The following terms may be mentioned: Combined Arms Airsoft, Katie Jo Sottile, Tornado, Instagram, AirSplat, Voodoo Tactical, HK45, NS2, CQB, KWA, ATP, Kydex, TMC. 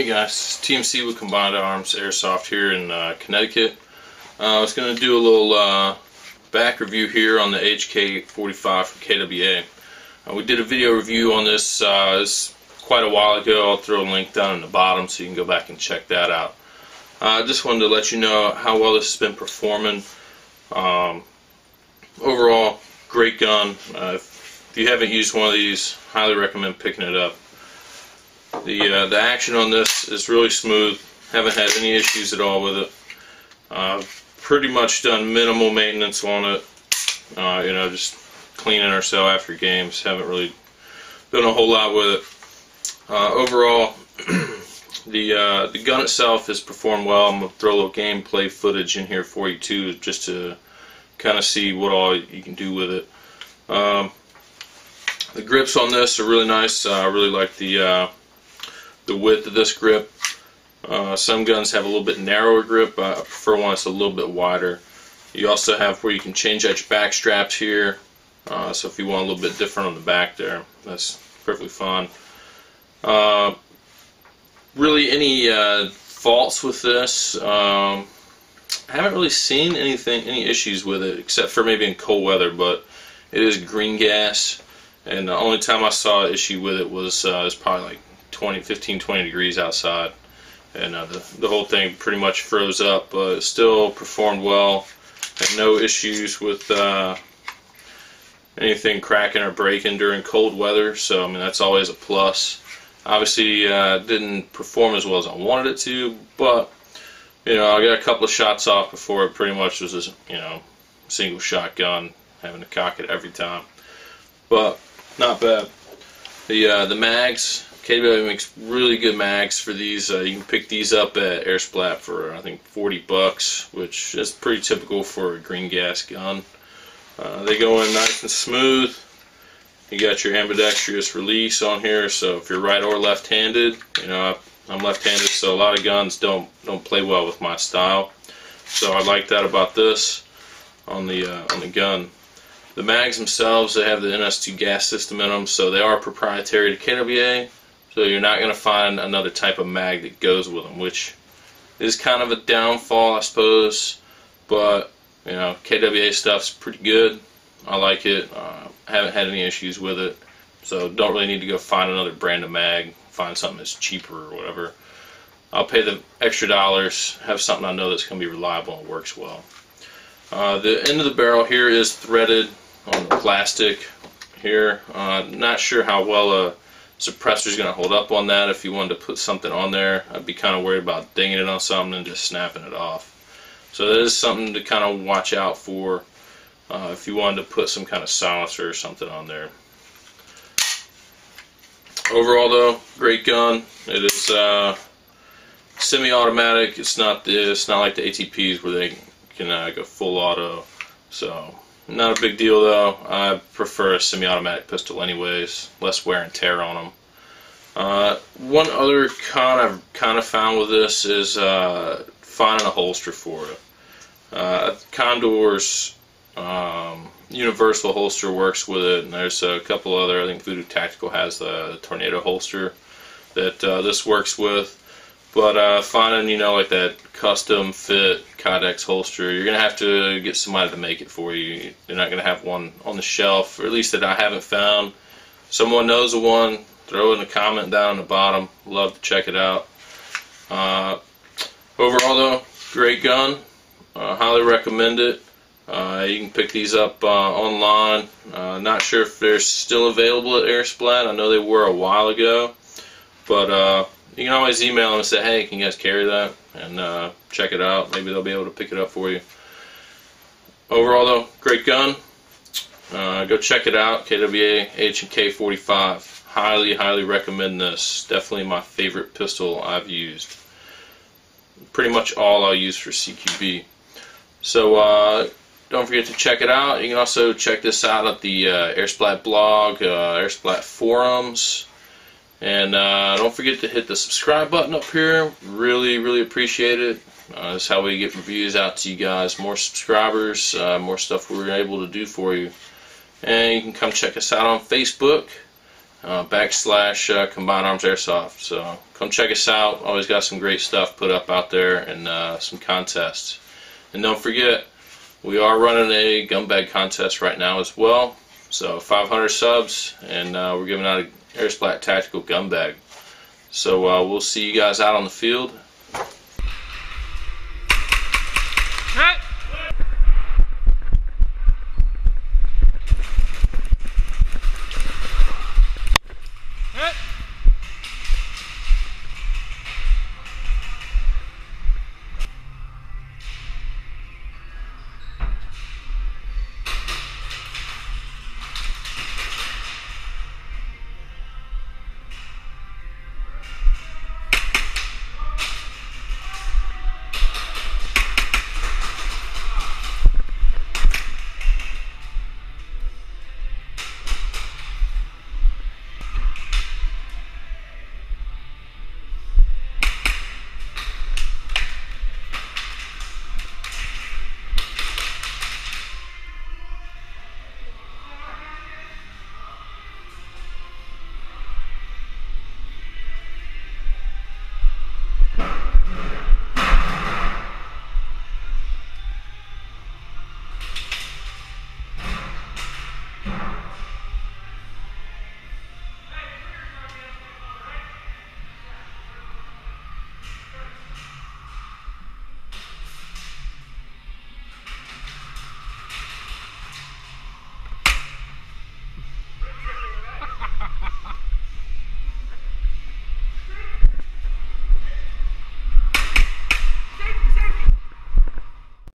Hey guys, TMC with Combined Arms Airsoft here in Connecticut. I was going to do a little back review here on the HK45 from KWA. We did a video review on this quite a while ago. I'll throw a link down in the bottom so you can go back and check that out. I just wanted to let you know how well this has been performing. Overall, great gun. If you haven't used one of these, highly recommend picking it up. The action on this is really smooth. Haven't had any issues at all with it. Pretty much done minimal maintenance on it. You know, just cleaning ourselves after games. Haven't really done a whole lot with it. Overall, the gun itself has performed well. I'm gonna throw a little gameplay footage in here for you too, just to kind of see what all you can do with it. The grips on this are really nice. I really like the width of this grip. Some guns have a little bit narrower grip. I prefer one that's a little bit wider. You also have where you can change out your back straps here, so if you want a little bit different on the back there, that's perfectly fine. Really any faults with this, I haven't really seen any issues with it, except for maybe in cold weather, but it is green gas, and the only time I saw an issue with it was it's probably like 15-20 degrees outside, and the whole thing pretty much froze up, but it still performed well. Had no issues with anything cracking or breaking during cold weather, so I mean that's always a plus. Obviously didn't perform as well as I wanted it to, but you know, I got a couple of shots off before it pretty much was just, you know, single shot gun, having to cock it every time, but not bad. The mags, KWA makes really good mags for these. You can pick these up at AirSplat for I think $40, which is pretty typical for a green gas gun. They go in nice and smooth. You got your ambidextrous release on here, so if you're right or left-handed, you know, I'm left-handed, so a lot of guns don't play well with my style. So I like that about this on the gun. The mags themselves, they have the NS2 gas system in them, so they are proprietary to KWA. So you're not going to find another type of mag that goes with them, which is kind of a downfall, I suppose. But, you know, KWA stuff's pretty good. I like it. Haven't had any issues with it. So don't really need to go find another brand of mag, find something that's cheaper or whatever. I'll pay the extra dollars, have something I know that's going to be reliable and works well. The end of the barrel here is threaded on the plastic here. Not sure how well a suppressor is going to hold up on that. If you wanted to put something on there, I'd be kind of worried about dinging it on something and just snapping it off. So that is something to kind of watch out for if you wanted to put some kind of silencer or something on there. Overall though, great gun. It is semi-automatic. It's not like the ATPs where they can go full auto. So not a big deal though. I prefer a semi-automatic pistol anyways. Less wear and tear on them. One other con I've kind of found with this is finding a holster for it. Condor's universal holster works with it, and there's a couple other, I think Voodoo Tactical has the Tornado holster that this works with. But finding, you know, like that custom fit Kydex holster, you're going to have to get somebody to make it for you. They're not going to have one on the shelf, or at least that I haven't found. Someone knows of one, throw in a comment down at the bottom. Love to check it out. Overall though, great gun. Highly recommend it. You can pick these up online. Not sure if they're still available at AirSplat. I know they were a while ago, but you can always email them and say, hey, can you guys carry that? And check it out. Maybe they'll be able to pick it up for you. Overall, though, great gun. Go check it out. KWA HK45. Highly, highly recommend this. Definitely my favorite pistol I've used. Pretty much all I'll use for CQB. So don't forget to check it out. You can also check this out at the AirSplat blog, AirSplat forums. And don't forget to hit the subscribe button up here. Really, really appreciate it. That's how we get reviews out to you guys. More subscribers, more stuff we're able to do for you. And you can come check us out on Facebook. / Combined Arms Airsoft. So come check us out. Always got some great stuff put up out there, and some contests. And don't forget, we are running a gun bag contest right now as well. So 500 subs, and we're giving out an AirSplat Tactical gun bag. So we'll see you guys out on the field.